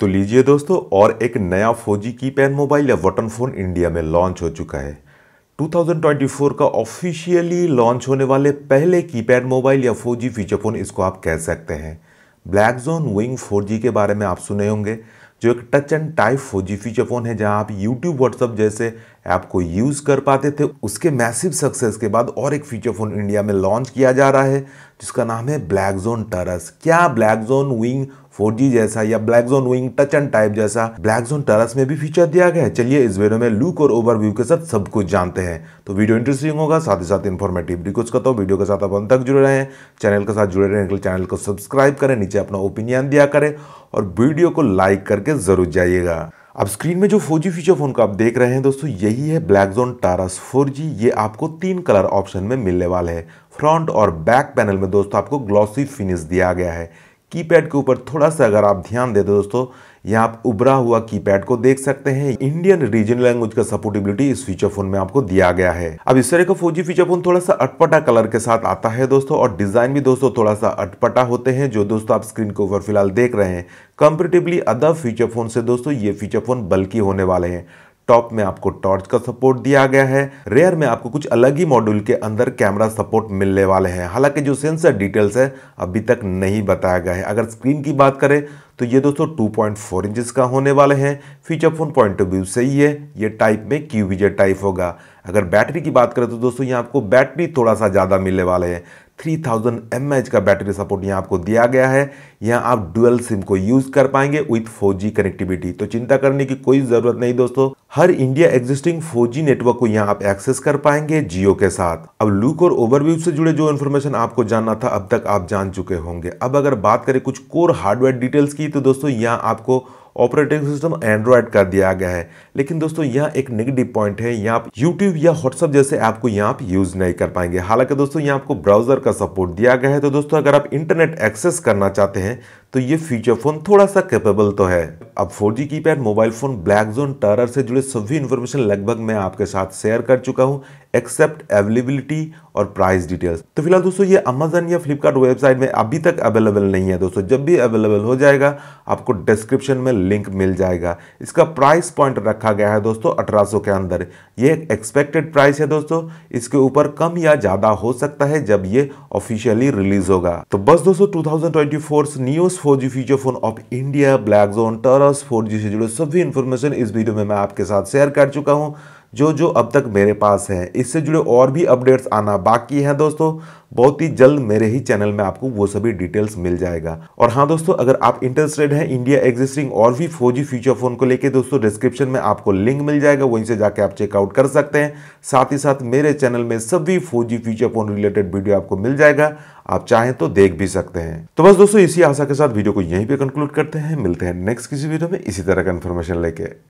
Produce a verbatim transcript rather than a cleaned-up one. तो लीजिए दोस्तों, और एक नया फोजी कीपैड मोबाइल या बटन फ़ोन इंडिया में लॉन्च हो चुका है। दो हज़ार चौबीस का ऑफिशियली लॉन्च होने वाले पहले कीपैड मोबाइल या फोजी फीचर फ़ोन इसको आप कह सकते हैं। ब्लैकजोन विंग फोर जी के बारे में आप सुने होंगे, जो एक touch and type four G feature phone है, जहां आप यूट्यूब व्हाट्सअप जैसे ऐप को यूज़ कर पाते थे। उसके मैसिव सक्सेस के बाद और एक फीचर फ़ोन इंडिया में लॉन्च किया जा रहा है, जिसका नाम है ब्लैकजोन टोरस। क्या ब्लैकजोन विंग फोर जी जैसा या Blackzone Wing touch and type जैसा ब्लैकजोन टोरस में भी फीचर दिया गया है? चलिए इस वीडियो में लुक और ओवरव्यू के साथ सब कुछ जानते हैं। तो वीडियो इंटरेस्टिंग होगा, साथ ही साथ इन्फॉर्मेटिव। रिक्वेस्ट करता हूँ वीडियो के साथ आप अंत तक जुड़े रहें। चैनल के साथ जुड़े रहने के लिए चैनल को सब्सक्राइब करें, नीचे अपना ओपिनियन दिया करें और वीडियो को लाइक करके जरूर जाइएगा। अब स्क्रीन में जो फोर जी फीचर फ़ोन का आप देख रहे हैं दोस्तों, यही है ब्लैकजोन टोरस फोर जी। ये आपको तीन कलर ऑप्शन में मिलने वाले हैं। फ्रंट और बैक पैनल में दोस्तों आपको ग्लॉसी फिनिश दिया गया है। कीपैड के ऊपर थोड़ा सा अगर आप ध्यान दें दोस्तों, यहाँ आप उभरा हुआ कीपैड को देख सकते हैं। इंडियन रीजनल लैंग्वेज का सपोर्टेबिलिटी इस फीचर फोन में आपको दिया गया है। अब इस तरह का फोर जी फीचर फोन थोड़ा सा अटपटा कलर के साथ आता है दोस्तों, और डिजाइन भी दोस्तों थोड़ा सा अटपटा होते हैं, जो दोस्तों आप स्क्रीन के ऊपर फिलहाल देख रहे हैं। कंपेरेटिवली अदर फीचर फोन से दोस्तों ये फीचर फोन बल्कि होने वाले हैं। टॉप में आपको टॉर्च का सपोर्ट दिया गया है। रेयर में आपको कुछ अलग ही मॉड्यूल के अंदर कैमरा सपोर्ट मिलने वाले हैं। हालांकि जो सेंसर डिटेल्स है अभी तक नहीं बताया गया है। अगर स्क्रीन की बात करें तो ये दोस्तों टू पॉइंट फोर इंचेस का होने वाले हैं। Feature phone point of view से ही है, ये टाइप में क्यूबीजे टाइप होगा। अगर बैटरी की बात करें तो दोस्तों यहाँ आपको बैटरी थोड़ा सा ज़्यादा मिलने वाले हैं। तीन हज़ार एमएच का बैटरी सपोर्ट यहाँ आपको दिया गया है। यहाँ आप डुअल सिम को यूज़ कर पाएंगे विथ फोर जी कनेक्टिविटी। तो चिंता करने की कोई ज़रूरत नहीं दोस्तों, हर India existing four G network को यहाँ आप एक्सेस कर पाएंगे जियो के साथ। अब लुक और ओवरव्यू से जुड़े जो इन्फॉर्मेशन आपको जानना था अब तक आप जान चुके होंगे। अब अगर बात करें कुछ कोर हार्डवेयर डिटेल्स की, तो दोस्तों यहाँ आपको ऑपरेटिंग सिस्टम एंड्रॉयड का दिया गया है। लेकिन दोस्तों यहाँ एक नेगेटिव पॉइंट है, यहाँ आप यूट्यूब या व्हाट्सअप जैसे ऐप को यहाँ आप यूज़ नहीं कर पाएंगे। हालांकि दोस्तों यहाँ आपको ब्राउजर का सपोर्ट दिया गया है। तो दोस्तों अगर आप इंटरनेट एक्सेस करना चाहते हैं तो ये फीचर फ़ोन थोड़ा सा कैपेबल तो है। अब four G keypad mobile phone Blackzone Torus से जुड़े सभी इन्फॉर्मेशन लगभग मैं आपके साथ शेयर कर चुका हूँ, एक्सेप्ट अवेलेबिलिटी और प्राइस डिटेल्स। तो फिलहाल दोस्तों ये अमेजन या फ्लिपकार्ट वेबसाइट में अभी तक अवेलेबल नहीं है दोस्तों। जब भी अवेलेबल हो जाएगा आपको डिस्क्रिप्शन में लिंक मिल जाएगा। इसका प्राइस पॉइंट रखा गया है दोस्तों अठारह सौ के अंदर। ये एक एक्सपेक्टेड प्राइस है दोस्तों, इसके ऊपर कम या ज़्यादा हो सकता है जब ये ऑफिशियली रिलीज होगा। तो बस दोस्तों दो हज़ार चौबीस news four G feature phone of India Blackzone Torus four G से जुड़े सभी इन्फॉर्मेशन इस वीडियो में मैं आपके साथ शेयर कर चुका हूँ, जो जो अब तक मेरे पास है। इससे जुड़े और भी अपडेट्स आना बाकी हैं दोस्तों, बहुत ही जल्द मेरे ही चैनल में आपको वो सभी डिटेल्स मिल जाएगा। और हाँ दोस्तों, अगर आप इंटरेस्टेड हैं इंडिया एग्जिस्टिंग और भी फोर जी फीचर फ़ोन को लेके दोस्तों, डिस्क्रिप्शन में आपको लिंक मिल जाएगा, वहीं से जाके आप चेकआउट कर सकते हैं। साथ ही साथ मेरे चैनल में सभी four G feature phone related video आपको मिल जाएगा, आप चाहें तो देख भी सकते हैं। तो बस दोस्तों इसी आशा के साथ वीडियो को यहीं पर कंक्लूड करते हैं। मिलते हैं नेक्स्ट किसी वीडियो में इसी तरह का इन्फॉर्मेशन लेके।